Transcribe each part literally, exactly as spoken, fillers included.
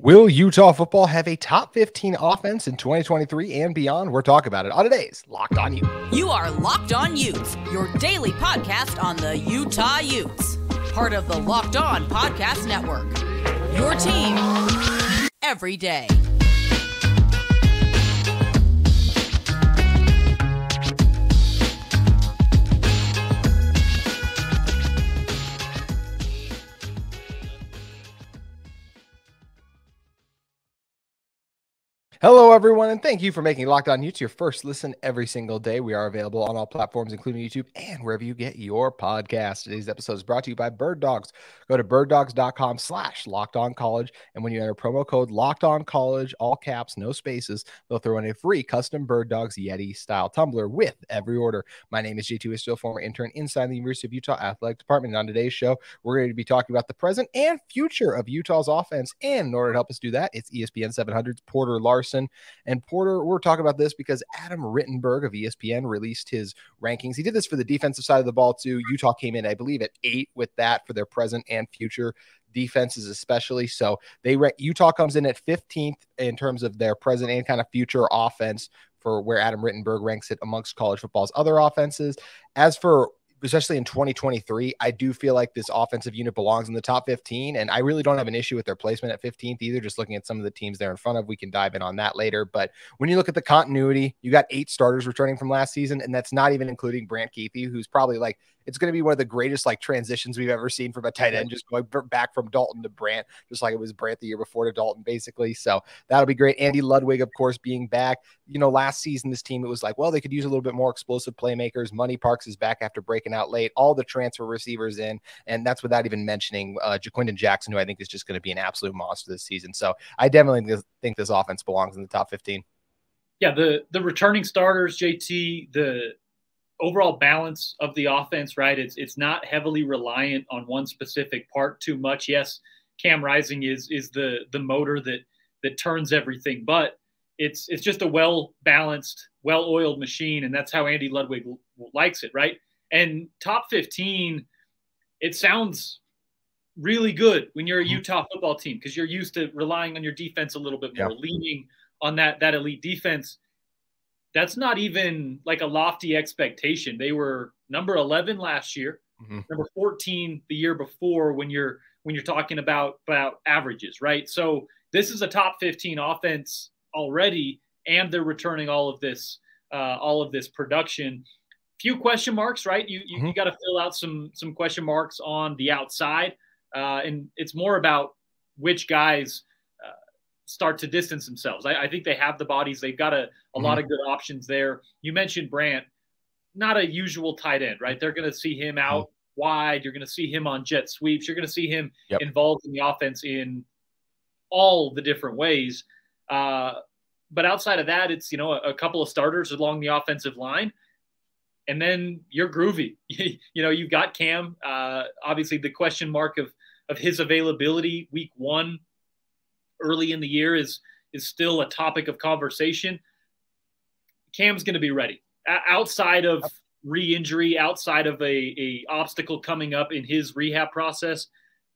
Will Utah football have a top fifteen offense in twenty twenty-three and beyond? We're talking about it on today's Locked on Utes. You are Locked on Utes, your daily podcast on the Utah Utes, part of the Locked on Podcast Network. Your team every day. Hello, everyone, and thank you for making Locked on Utes your first listen every single day. We are available on all platforms, including YouTube and wherever you get your podcast. Today's episode is brought to you by Bird Dogs. Go to birddogs.com slash locked on college, and when you enter promo code locked on college, all caps, no spaces, they'll throw in a free custom Bird Dogs Yeti-style tumbler with every order. My name is J T Wistrcill, former intern inside the University of Utah Athletic Department. And on today's show, we're going to be talking about the present and future of Utah's offense, and in order to help us do that, it's E S P N seven hundred's Porter Larson. And Porter, we're talking about this because Adam Rittenberg of E S P N released his rankings. He did this for the defensive side of the ball, too. Utah came in, I believe, at eight with that for their present and future defenses, especially. So they re- Utah comes in at fifteenth in terms of their present and kind of future offense for where Adam Rittenberg ranks it amongst college football's other offenses. As for especially in twenty twenty-three, I do feel like this offensive unit belongs in the top fifteen, and I really don't have an issue with their placement at fifteenth either, just looking at some of the teams they're in front of. We can dive in on that later, but when you look at the continuity, you got eight starters returning from last season, and that's not even including Brant Kuithe, who's probably like, it's going to be one of the greatest like transitions we've ever seen from a tight end, just going back from Dalton to Brant, just like it was Brant the year before to Dalton, basically. So that'll be great. Andy Ludwig, of course, being back. You know, last season, this team, it was like, well, they could use a little bit more explosive playmakers. Money Parks is back after breaking out late. All the transfer receivers in, and that's without even mentioning uh, JaQuintin Jackson, who I think is just going to be an absolute monster this season. So I definitely think this offense belongs in the top fifteen. Yeah, the the returning starters, J T, the overall balance of the offense, right? It's it's not heavily reliant on one specific part too much. Yes, Cam Rising is is the the motor that that turns everything, but it's it's just a well balanced, well oiled machine, and that's how Andy Ludwig w- likes it, right? And top fifteen, it sounds really good when you're a Utah football team because you're used to relying on your defense a little bit more, yeah. leaning on that that elite defense. That's not even like a lofty expectation. They were number eleven last year, mm-hmm. number fourteen the year before when you're when you're talking about, about averages, right? So this is a top fifteen offense already, and they're returning all of this uh, all of this production. Few question marks, right? You you, mm-hmm. you got to fill out some some question marks on the outside, uh, and it's more about which guys start to distance themselves. I, I think they have the bodies. They've got a, a mm-hmm. lot of good options there. You mentioned Brant, not a usual tight end, right? They're going to see him out mm-hmm. wide. You're going to see him on jet sweeps. You're going to see him yep. involved in the offense in all the different ways. Uh, but outside of that, it's, you know, a, a couple of starters along the offensive line. And then you're groovy. You know, you've got Cam, uh, obviously the question mark of, of his availability week one, early in the year is is still a topic of conversation. Cam's going to be ready. O- outside of re-injury, outside of a, a obstacle coming up in his rehab process,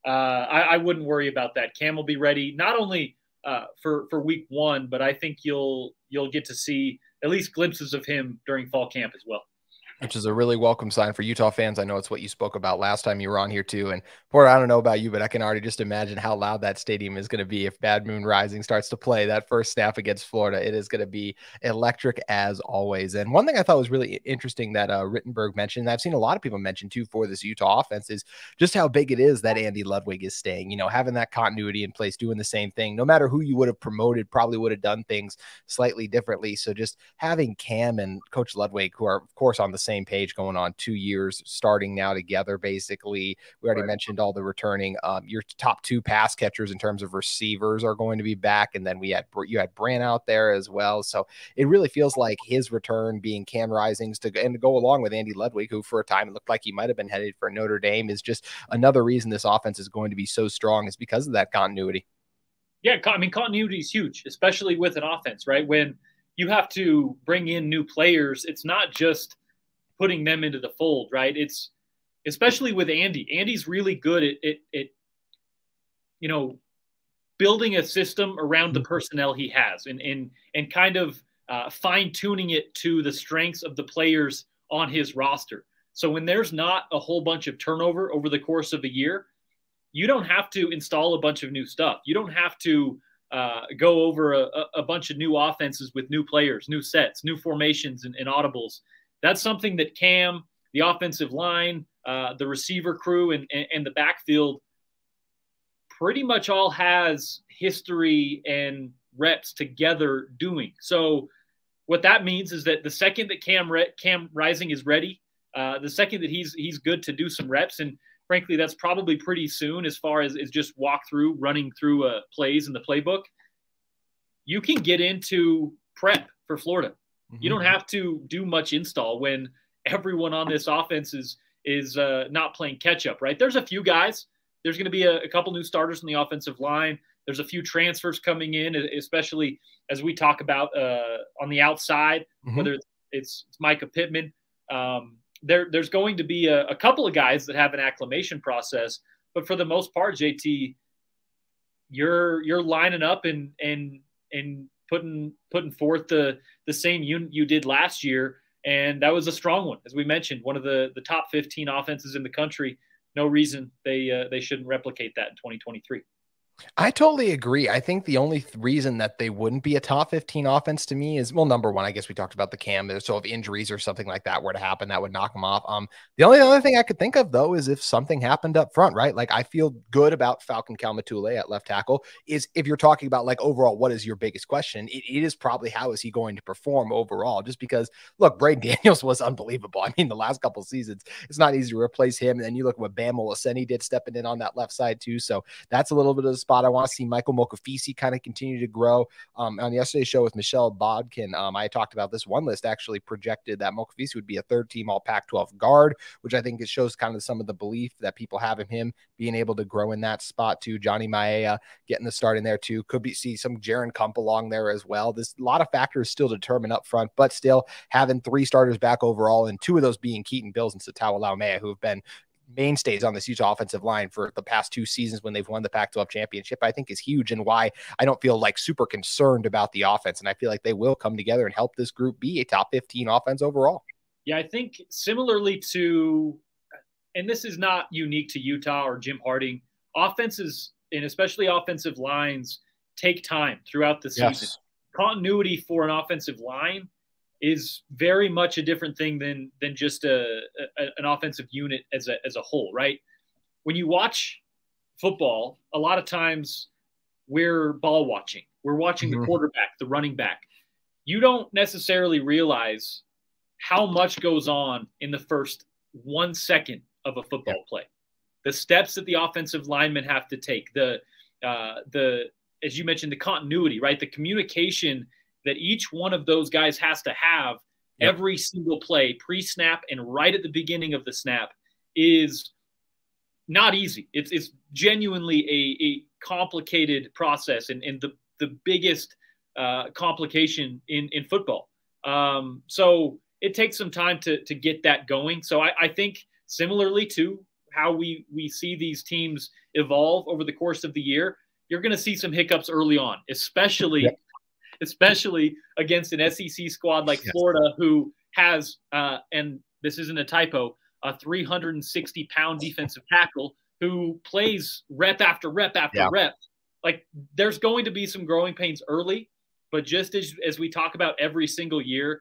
uh, I, I wouldn't worry about that. Cam will be ready, not only uh, for for week one, but I think you'll you'll get to see at least glimpses of him during fall camp as well, which is a really welcome sign for Utah fans. I know it's what you spoke about last time you were on here too. And Porter, I don't know about you, but I can already just imagine how loud that stadium is going to be if Bad Moon Rising starts to play that first snap against Florida. It is going to be electric as always. And one thing I thought was really interesting that uh, Rittenberg mentioned, and I've seen a lot of people mention too for this Utah offense, is just how big it is that Andy Ludwig is staying, you know, having that continuity in place, doing the same thing. No matter who you would have promoted, probably would have done things slightly differently. So just having Cam and Coach Ludwig, who are of course on the same same page, going on two years starting now together, basically. We already right. mentioned all the returning. Um, your top two pass catchers in terms of receivers are going to be back, and then we had you had Brant out there as well. So it really feels like his return being Cam Risings to and to go along with Andy Ludwig, who for a time it looked like he might have been headed for Notre Dame, is just another reason this offense is going to be so strong is because of that continuity. Yeah, I mean continuity is huge, especially with an offense, right? When you have to bring in new players, it's not just putting them into the fold, right? It's especially with Andy. Andy's really good at, at, at, you know, building a system around the personnel he has and, and, and kind of uh, fine-tuning it to the strengths of the players on his roster. So when there's not a whole bunch of turnover over the course of a year, you don't have to install a bunch of new stuff. You don't have to uh, go over a, a bunch of new offenses with new players, new sets, new formations, and, and audibles. That's something that Cam, the offensive line, uh, the receiver crew, and, and, and the backfield pretty much all has history and reps together doing. So what that means is that the second that Cam, Re- Cam Rising is ready, uh, the second that he's he's good to do some reps, and frankly, that's probably pretty soon as far as, as just walk through, running through uh, plays in the playbook, you can get into prep for Florida. Mm-hmm. You don't have to do much install when everyone on this offense is, is uh, not playing catch-up, right? There's a few guys. There's going to be a, a couple new starters on the offensive line. There's a few transfers coming in, especially as we talk about uh, on the outside, mm-hmm. whether it's, it's, it's Micah Pittman. Um, there, there's going to be a, a couple of guys that have an acclimation process, but for the most part, J T, you're you're lining up and and and putting putting forth the the same unit you did last year, and that was a strong one, as we mentioned, one of the the top fifteen offenses in the country. No reason they uh, they shouldn't replicate that in twenty twenty-three. I totally agree. I think the only th- reason that they wouldn't be a top fifteen offense to me is, well, number one, I guess we talked about the Cam. So if injuries or something like that were to happen, that would knock them off. Um, the only other thing I could think of, though, is if something happened up front, right? Like, I feel good about Falcon Kalmatule at left tackle. Is if you're talking about, like, overall, what is your biggest question? It, it is probably how is he going to perform overall? Just because, look, Brayden Daniels was unbelievable. I mean, the last couple of seasons, it's not easy to replace him. And then you look at what Bam Olseni did stepping in on that left side, too. So that's a little bit of the spot. I want to see Michael Mocafisi kind of continue to grow. Um, on yesterday's show with Michelle Bodkin, um, I talked about this. One list actually projected that Mocafisi would be a third-team All Pac twelve guard, which I think it shows kind of some of the belief that people have in him being able to grow in that spot too. Johnny Maia getting the start in there too. Could be see some Jaron Kump along there as well. There's a lot of factors still determined up front, but still having three starters back overall, and two of those being Keaton Bills and Satawa Laumea, who have been mainstays on this Utah offensive line for the past two seasons when they've won the Pac twelve championship, I think is huge, and why I don't feel like super concerned about the offense. And I feel like they will come together and help this group be a top fifteen offense overall. Yeah, I think similarly to, and this is not unique to Utah or Jim Harding, offenses, and especially offensive lines, take time throughout the season. Yes. Continuity for an offensive line is very much a different thing than than just a, a an offensive unit as a as a whole, right? When you watch football, a lot of times we're ball watching. We're watching the quarterback, the running back. You don't necessarily realize how much goes on in the first one second of a football yeah. play. The steps that the offensive linemen have to take, the uh, the as you mentioned, the continuity, right? The communication that each one of those guys has to have yep. every single play, pre-snap and right at the beginning of the snap, is not easy. It's, it's genuinely a, a complicated process, and, and the, the biggest uh, complication in, in football. Um, so it takes some time to, to get that going. So I, I think similarly to how we, we see these teams evolve over the course of the year, you're going to see some hiccups early on, especially yep. – especially against an S E C squad like yes. Florida, who has, uh, and this isn't a typo, a three hundred sixty pound defensive tackle who plays rep after rep after yeah. rep. Like, there's going to be some growing pains early, but just as, as we talk about every single year,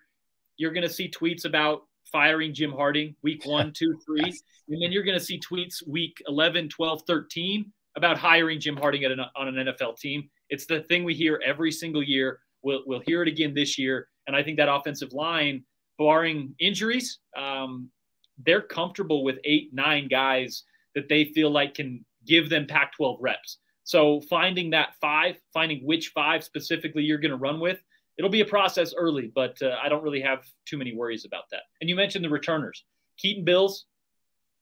you're going to see tweets about firing Jim Harding week one, two, three, yes. and then you're going to see tweets week eleven, twelve, thirteen about hiring Jim Harding at an, on an N F L team. It's the thing we hear every single year. We'll, we'll hear it again this year. And I think that offensive line, barring injuries, um, they're comfortable with eight, nine guys that they feel like can give them Pac twelve reps. So finding that five, finding which five specifically you're going to run with, it'll be a process early, but uh, I don't really have too many worries about that. And you mentioned the returners. Keaton Bills,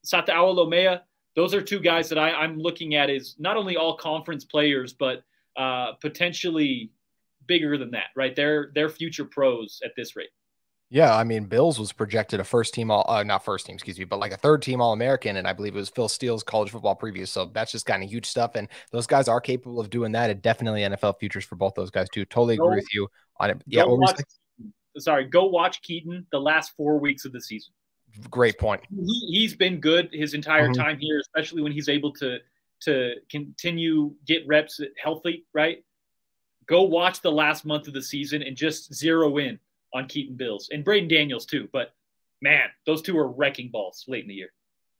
Satawa Laumea, those are two guys that I, I'm looking at as not only all conference players, but Uh, potentially bigger than that, right? They're, they're future pros at this rate. Yeah, I mean, Bills was projected a first team all, uh, not first team, excuse me, but like a third team All-American. And I believe it was Phil Steele's college football preview. So that's just kind of huge stuff. And those guys are capable of doing that. And definitely N F L futures for both those guys too. Totally agree go, with you on it. Yeah. What watch, was sorry. Go watch Keaton the last four weeks of the season. Great point. He, he's been good his entire mm-hmm. time here, especially when he's able to, to continue get reps healthy, right? Go watch the last month of the season and just zero in on Keaton Bills and Brayden Daniels too. But man, those two are wrecking balls late in the year.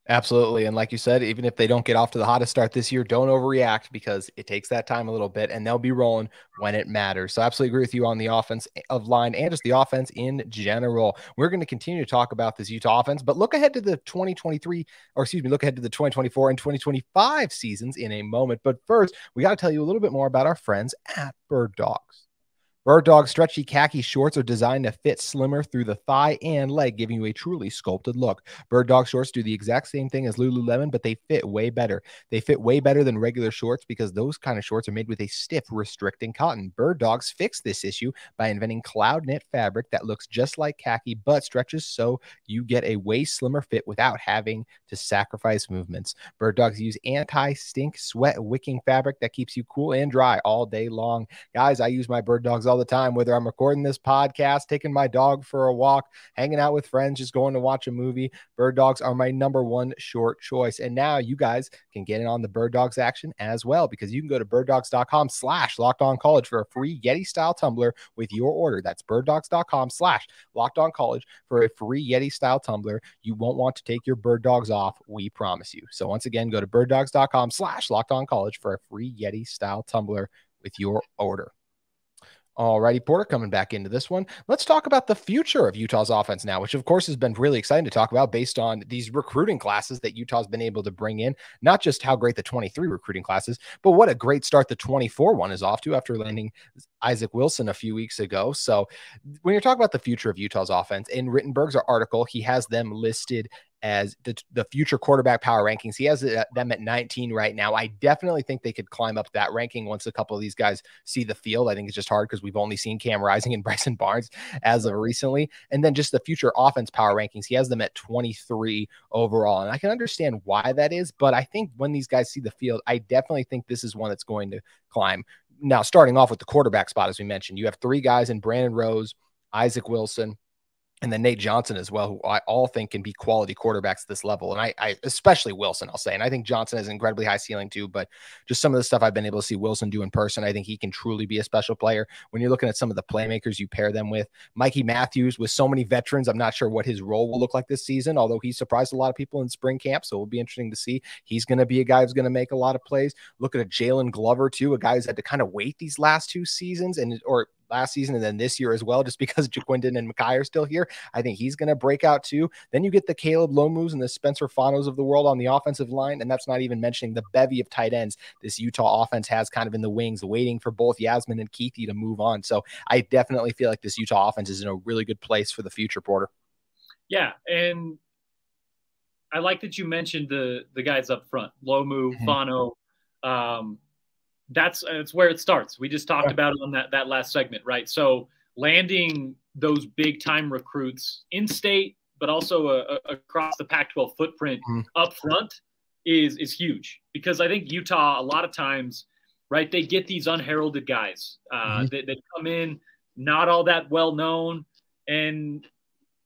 Absolutely. And like you said, even if they don't get off to the hottest start this year, don't overreact because it takes that time a little bit and they'll be rolling when it matters. So I absolutely agree with you on the offense of line and just the offense in general. We're going to continue to talk about this Utah offense, but look ahead to the twenty twenty-three or excuse me, look ahead to the twenty twenty-four and twenty twenty-five seasons in a moment. But first, we got to tell you a little bit more about our friends at Bird Dogs. Bird Dog's stretchy khaki shorts are designed to fit slimmer through the thigh and leg, giving you a truly sculpted look. Bird Dog shorts do the exact same thing as Lululemon, but they fit way better. They fit way better than regular shorts because those kind of shorts are made with a stiff, restricting cotton. Bird Dogs fixed this issue by inventing cloud knit fabric that looks just like khaki but stretches so you get a way slimmer fit without having to sacrifice movements. Bird Dogs use anti-stink, sweat-wicking fabric that keeps you cool and dry all day long. Guys, I use my Bird Dogs all the time, whether I'm recording this podcast, taking my dog for a walk, hanging out with friends, just going to watch a movie. Bird Dogs are my number one short choice. And now you guys can get in on the Bird Dogs action as well, because you can go to birddogs.com slash locked on college for a free Yeti style tumbler with your order. That's birddogs.com slash locked on college for a free Yeti style tumbler. You won't want to take your Bird Dogs off. We promise you. So once again, go to birddogs.com slash locked on college for a free Yeti style tumbler with your order. All righty, Porter, coming back into this one. Let's talk about the future of Utah's offense now, which, of course, has been really exciting to talk about based on these recruiting classes that Utah's been able to bring in, not just how great the twenty-three recruiting classes, but what a great start the twenty-four one is off to after landing Isaac Wilson a few weeks ago. So when you're talking about the future of Utah's offense, in Rittenberg's article, he has them listed as the, the future quarterback power rankings. He has them at nineteen right now. I definitely think they could climb up that ranking once a couple of these guys see the field. I think it's just hard because we've only seen Cam Rising and Bryson Barnes as of recently. And then just the future offense power rankings, he has them at twenty-three overall. And I can understand why that is, but I think when these guys see the field, I definitely think this is one that's going to climb. Now, starting off with the quarterback spot, as we mentioned, you have three guys in Brandon Rose, Isaac Wilson, and then Nate Johnson as well, who I all think can be quality quarterbacks at this level. And I, I especially Wilson, I'll say. And I think Johnson has an incredibly high ceiling too, but just some of the stuff I've been able to see Wilson do in person, I think he can truly be a special player. When you're looking at some of the playmakers you pair them with, Mikey Matthews with so many veterans, I'm not sure what his role will look like this season, although he surprised a lot of people in spring camp. So it'll be interesting to see. He's going to be a guy who's going to make a lot of plays. Look at a Jaylen Glover too, a guy who's had to kind of wait these last two seasons and, or last season and then this year as well, just because JaQuintin and Maia are still here. I think he's going to break out too. Then you get the Caleb Lomus and the Spencer Fanos of the world on the offensive line, and that's not even mentioning the bevy of tight ends this Utah offense has kind of in the wings, waiting for both Yasmin and Kuithe to move on. So I definitely feel like this Utah offense is in a really good place for the future, Porter. Yeah, and I like that you mentioned the the guys up front, Lomu, Fano, um, That's, that's where it starts. We just talked about it on that, that last segment, right? So landing those big-time recruits in-state, but also uh, across the Pac twelve footprint mm-hmm. up front is is huge. Because I think Utah, a lot of times, right, they get these unheralded guys uh, mm-hmm. that, that come in, not all that well-known, and,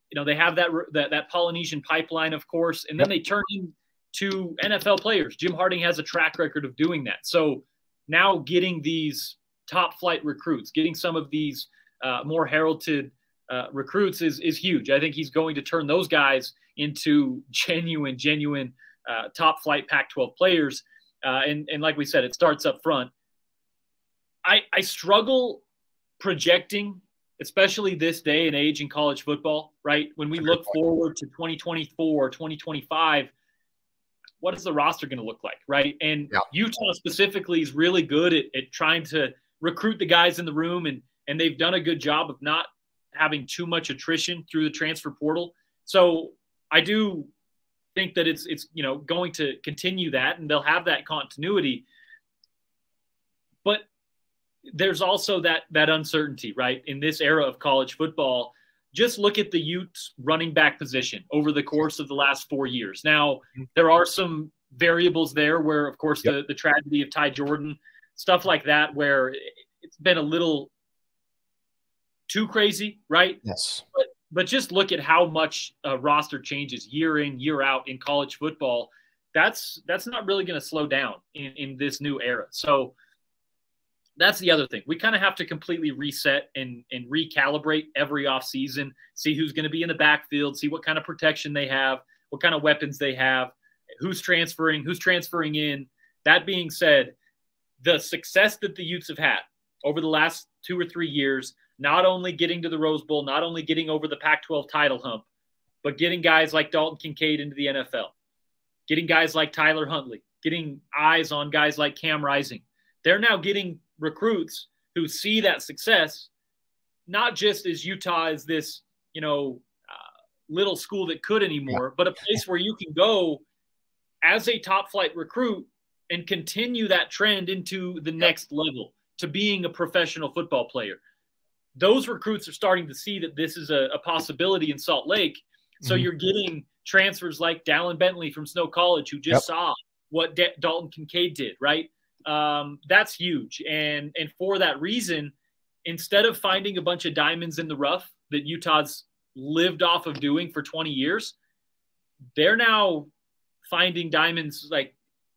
you know, they have that, that, that Polynesian pipeline, of course, and then yep. they turn into N F L players. Jim Harding has a track record of doing that. So now getting these top flight recruits, getting some of these uh, more heralded uh, recruits is is huge. I think he's going to turn those guys into genuine, genuine uh, top flight Pac twelve players. Uh, and, and like we said, it starts up front. I, I struggle projecting, especially this day and age in college football, right? When we look forward to twenty twenty-four, twenty twenty-five, what is the roster going to look like, right? And yeah. Utah specifically is really good at, at trying to recruit the guys in the room, and and they've done a good job of not having too much attrition through the transfer portal. So I do think that it's, it's you know, going to continue that, and they'll have that continuity. But there's also that that uncertainty, right? In this era of college football, just look at the Utes running back position over the course of the last four years. Now, there are some variables there where, of course, yep. the, the tragedy of Ty Jordan, stuff like that, where it's been a little too crazy, right? Yes. But, but just look at how much uh, roster changes year in, year out in college football. That's that's not really going to slow down in, in this new era. So that's the other thing. We kind of have to completely reset and, and recalibrate every offseason, see who's going to be in the backfield, see what kind of protection they have, what kind of weapons they have, who's transferring, who's transferring in. That being said, the success that the Utes have had over the last two or three years, not only getting to the Rose Bowl, not only getting over the Pac twelve title hump, but getting guys like Dalton Kincaid into the N F L, getting guys like Tyler Huntley, getting eyes on guys like Cam Rising. They're now getting recruits who see that success, not just as Utah is this, you know, uh, little school that could anymore, but a place where you can go as a top flight recruit and continue that trend into the next level to being a professional football player. Those recruits are starting to see that this is a, a possibility in Salt Lake. So mm-hmm. you're getting transfers like Dallin Bentley from Snow College, who just yep. saw what De- Dalton Kincaid did, right? Um, that's huge. And, and for that reason, instead of finding a bunch of diamonds in the rough that Utah's lived off of doing for twenty years, they're now finding diamonds, like,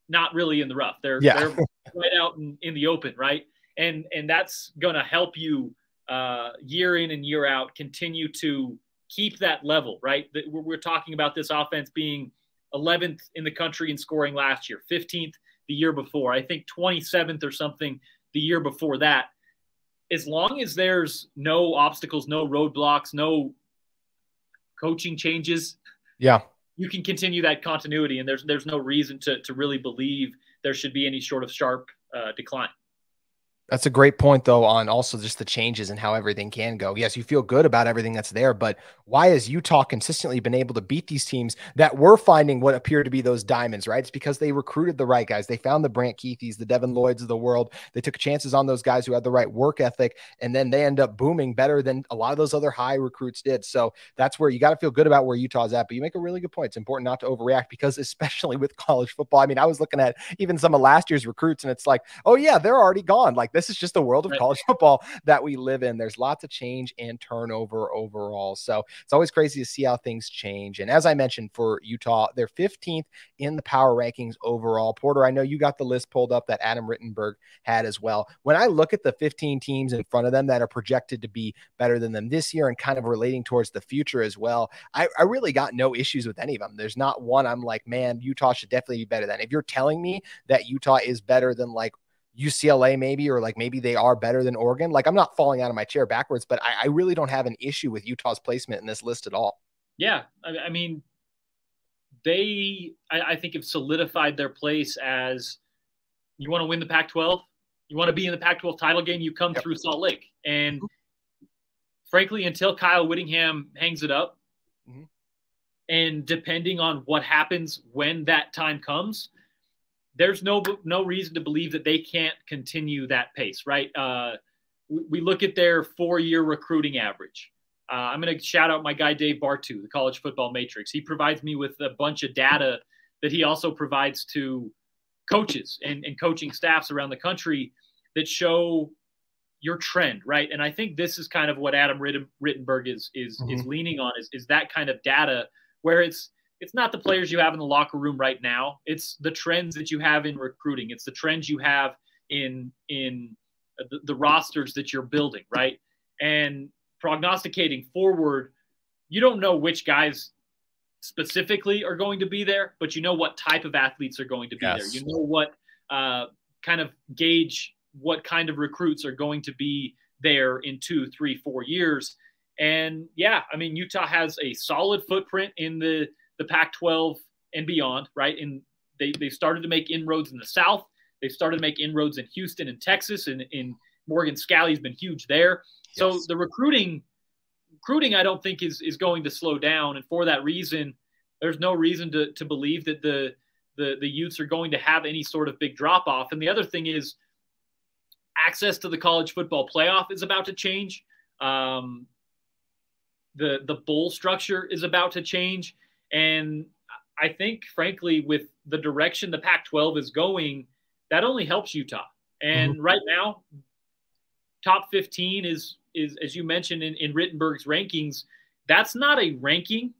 not really in the rough. They're, yeah. they're right out in, in the open, right? And, and that's going to help you uh, year in and year out, continue to keep that level, right? That we're talking about this offense being eleventh in the country in scoring last year, fifteenth the year before, I think twenty-seventh or something the year before that. As long as there's no obstacles, no roadblocks, no coaching changes, yeah, you can continue that continuity, and there's there's no reason to to really believe there should be any sort of sharp uh, decline. That's a great point, though, on also just the changes and how everything can go. Yes, you feel good about everything that's there, but why has Utah consistently been able to beat these teams that were finding what appear to be those diamonds, right? It's because they recruited the right guys. They found the Brant Kuithes, the Devin Lloyds of the world. They took chances on those guys who had the right work ethic, and then they end up booming better than a lot of those other high recruits did. So that's where you got to feel good about where Utah's at, but you make a really good point. It's important not to overreact because especially with college football, I mean, I was looking at even some of last year's recruits, and it's like, oh, yeah, they're already gone. Like, this is just the world of college football that we live in. There's lots of change and turnover overall. So it's always crazy to see how things change. And as I mentioned for Utah, they're fifteenth in the power rankings overall. Porter, I know you got the list pulled up that Adam Rittenberg had as well. When I look at the fifteen teams in front of them that are projected to be better than them this year and kind of relating towards the future as well, I, I really got no issues with any of them. There's not one I'm like, man, Utah should definitely be better than. If you're telling me that Utah is better than like U C L A maybe, or like maybe they are better than Oregon, like I'm not falling out of my chair backwards, but I, I really don't have an issue with Utah's placement in this list at all. Yeah. I, I mean, they, I, I think have solidified their place as you want to win the Pac twelve, you want to be in the Pac twelve title game, you come yep. through Salt Lake. And mm-hmm. frankly, until Kyle Whittingham hangs it up mm-hmm. and depending on what happens when that time comes, there's no no reason to believe that they can't continue that pace, right? Uh, we, we look at their four-year recruiting average. Uh, I'm going to shout out my guy Dave Bartu, the College Football Matrix. He provides me with a bunch of data that he also provides to coaches and, and coaching staffs around the country that show your trend, right? And I think this is kind of what Adam Rittenberg is is mm-hmm. is leaning on is is that kind of data where it's It's not the players you have in the locker room right now. It's the trends that you have in recruiting. It's the trends you have in in the, the rosters that you're building, right? And prognosticating forward, you don't know which guys specifically are going to be there, but you know what type of athletes are going to be yes. there. You know what uh, kind of gauge what kind of recruits are going to be there in two, three, four years. And, yeah, I mean, Utah has a solid footprint in the – the Pac twelve and beyond, right? And they, they started to make inroads in the South. They started to make inroads in Houston and Texas, and, and Morgan Scalley's been huge there. Yes. So the recruiting, recruiting I don't think is is going to slow down. And for that reason, there's no reason to, to believe that the, the, the Utes are going to have any sort of big drop-off. And the other thing is access to the college football playoff is about to change. Um, the the bowl structure is about to change. And I think, frankly, with the direction the Pac twelve is going, that only helps Utah. And mm-hmm. right now, top fifteen is, is as you mentioned, in, in Rittenberg's rankings. That's not a ranking.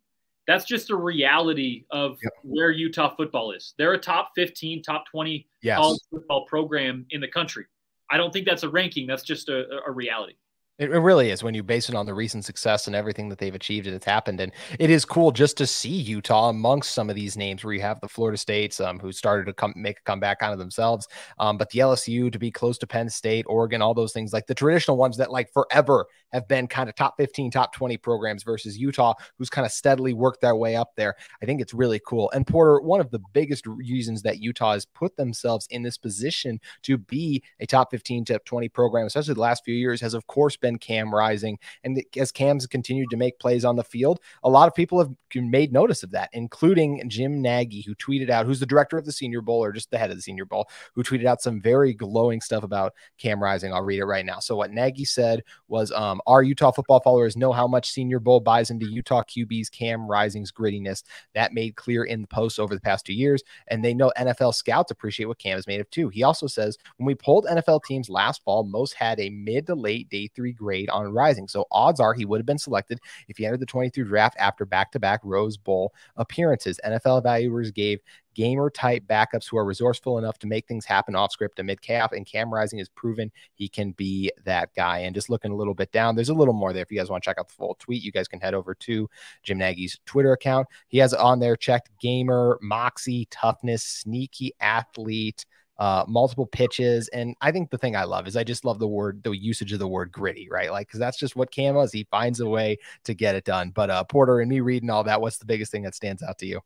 That's just a reality of yep. where Utah football is. They're a top fifteen, top twenty yes. college football program in the country. I don't think that's a ranking. That's just a, a reality. It really is when you base it on the recent success and everything that they've achieved and it's happened. And it is cool just to see Utah amongst some of these names where you have the Florida States um, who started to come make a comeback kind of themselves. Um, but the L S U to be close to Penn State, Oregon, all those things like the traditional ones that like forever have been kind of top fifteen, top twenty programs versus Utah, who's kind of steadily worked their way up there. I think it's really cool. And Porter, one of the biggest reasons that Utah has put themselves in this position to be a top fifteen, top twenty program, especially the last few years, has of course been been Cam Rising. And as Cam's continued to make plays on the field, a lot of people have made notice of that, including Jim Nagy, who tweeted out, who's the director of the Senior Bowl or just the head of the Senior Bowl, who tweeted out some very glowing stuff about Cam Rising. I'll read it right now. So what Nagy said was, um, our Utah football followers know how much Senior Bowl buys into Utah Q B's Cam Rising's grittiness. That made clear in the posts over the past two years. And they know N F L scouts appreciate what Cam is made of too. He also says, when we polled N F L teams last fall, most had a mid to late day three grade on Rising. So odds are he would have been selected if he entered the twenty-three draft after back-to-back Rose Bowl appearances. N F L evaluators gave gamer type backups who are resourceful enough to make things happen off script amid cap, and Cam Rising has proven he can be that guy. And just looking a little bit down, there's a little more there. If you guys want to check out the full tweet, you guys can head over to Jim Nagy's Twitter account. He has on there checked gamer, moxie, toughness, sneaky athlete, Uh, multiple pitches. And I think the thing I love is I just love the word, the usage of the word gritty, right? Like, cause that's just what Cam is. He finds a way to get it done. But uh, Porter, and me reading all that, what's the biggest thing that stands out to you?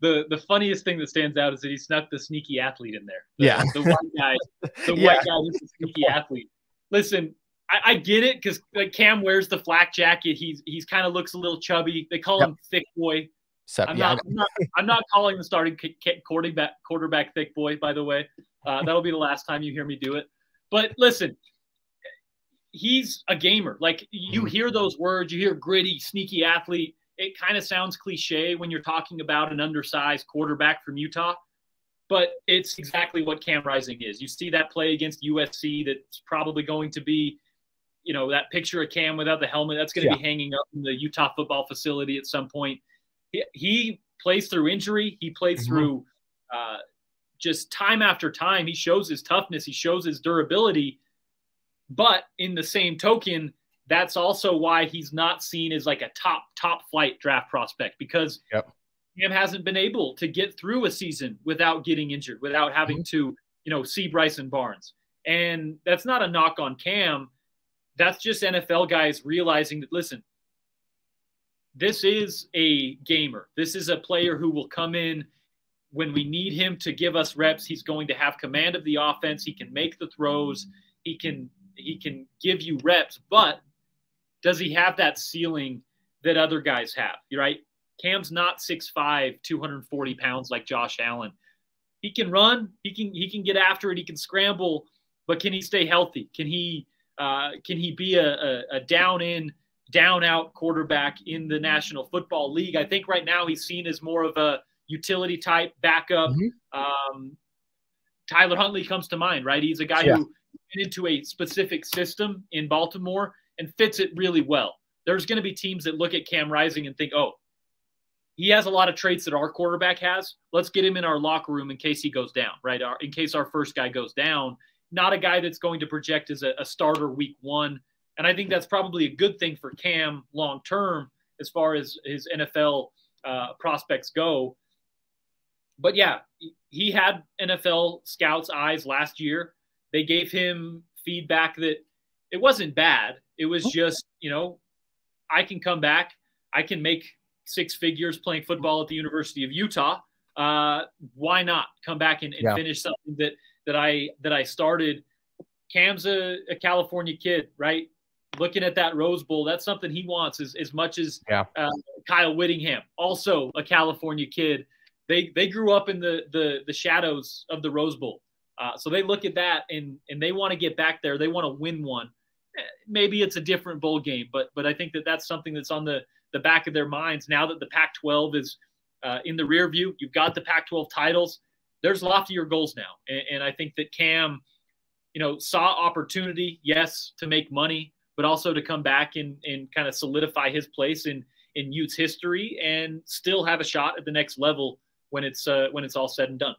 The the funniest thing that stands out is that he snuck the sneaky athlete in there. The, yeah. The white guy, the yeah. white guy is the sneaky athlete. Listen, I, I get it. Cause like Cam wears the flak jacket. He's, he's kind of looks a little chubby. They call yep. him thick boy. So, I'm, yeah, not, I'm, not, I'm not calling the starting quarterback, quarterback thick boy, by the way. Uh, that'll be the last time you hear me do it. But listen, he's a gamer. Like, you hear those words, you hear gritty, sneaky athlete. It kind of sounds cliche when you're talking about an undersized quarterback from Utah, but it's exactly what Cam Rising is. You see that play against U S C that's probably going to be, you know, that picture of Cam without the helmet. That's going to yeah. be hanging up in the Utah football facility at some point. He plays through injury. He plays mm-hmm. through uh, just time after time. He shows his toughness. He shows his durability. But in the same token, that's also why he's not seen as like a top, top flight draft prospect, because yep. Cam hasn't been able to get through a season without getting injured, without having mm-hmm. to, you know, see Bryson Barnes. And that's not a knock on Cam. That's just N F L guys realizing that, listen, this is a gamer. This is a player who will come in when we need him to give us reps. He's going to have command of the offense. He can make the throws. He can he can give you reps, but does he have that ceiling that other guys have, right? Cam's not six five, two hundred forty pounds like Josh Allen. He can run. He can he can get after it. He can scramble, but can he stay healthy? Can he uh, can he be a, a, a down-in, down out quarterback in the National Football League? I think right now he's seen as more of a utility type backup. Mm-hmm. Um, Tyler Huntley comes to mind, right? He's a guy yeah. who went into a specific system in Baltimore and fits it really well. There's going to be teams that look at Cam Rising and think, oh, he has a lot of traits that our quarterback has. Let's get him in our locker room in case he goes down, right? Our, in case our first guy goes down. Not a guy that's going to project as a, a starter week one. And I think that's probably a good thing for Cam long-term as far as his N F L uh, prospects go. But, yeah, he had N F L scouts' eyes last year. They gave him feedback that it wasn't bad. It was just, you know, I can come back. I can make six figures playing football at the University of Utah. Uh, why not come back and, and yeah. finish something that, that, I, that I started? Cam's a, a California kid, right? Looking at that Rose Bowl, that's something he wants as, as much as yeah. uh, Kyle Whittingham, also a California kid. They they grew up in the the, the shadows of the Rose Bowl. Uh, so they look at that, and, and they want to get back there. They want to win one. maybe it's a different bowl game, but but I think that that's something that's on the, the back of their minds now that the Pac twelve is uh, in the rear view. You've got the Pac twelve titles. There's loftier goals now, and, and I think that Cam, you know, saw opportunity, yes, to make money, but also to come back and, and kind of solidify his place in, in Utes history and still have a shot at the next level when it's uh, when it's all said and done.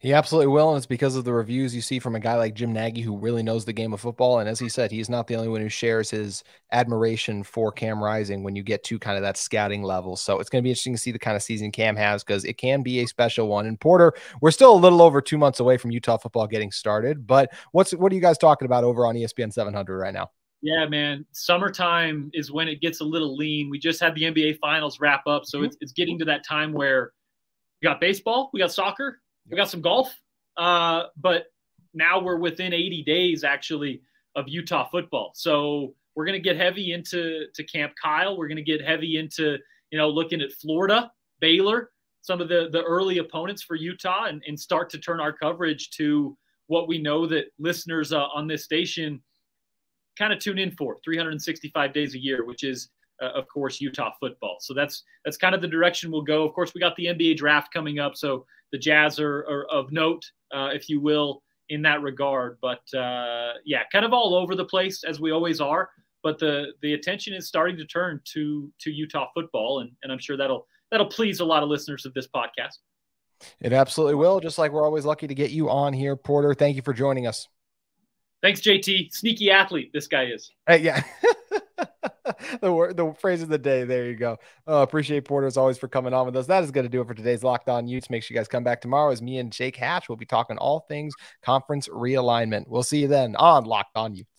He absolutely will, and it's because of the reviews you see from a guy like Jim Nagy, who really knows the game of football. And as he said, he's not the only one who shares his admiration for Cam Rising when you get to kind of that scouting level. So it's going to be interesting to see the kind of season Cam has, because it can be a special one. And Porter, we're still a little over two months away from Utah football getting started, but what's what are you guys talking about over on E S P N seven hundred right now? Yeah, man, summertime is when it gets a little lean. We just had the N B A Finals wrap up, so mm-hmm. it's, it's getting to that time where we got baseball, we got soccer, we got some golf, uh, but now we're within eighty days, actually, of Utah football. So we're going to get heavy into to Camp Kyle. We're going to get heavy into, you know, looking at Florida, Baylor, some of the, the early opponents for Utah, and, and start to turn our coverage to what we know that listeners uh, on this station kind of tune in for three hundred sixty-five days a year, which is, uh, of course, Utah football. So that's that's kind of the direction we'll go. Of course, we got the N B A draft coming up, so the Jazz are, are of note, uh, if you will, in that regard. But, uh, yeah, kind of all over the place, as we always are. But the the attention is starting to turn to to Utah football, and, and I'm sure that'll that'll please a lot of listeners of this podcast. It absolutely will, just like we're always lucky to get you on here, Porter. Thank you for joining us. Thanks, J T. Sneaky athlete, this guy is. Hey, yeah. The word, the phrase of the day. There you go. Uh, appreciate Porter as always for coming on with us. That is going to do it for today's Locked On Utes. Make sure you guys come back tomorrow as me and Jake Hatch will be talking all things conference realignment. We'll see you then on Locked On Utes.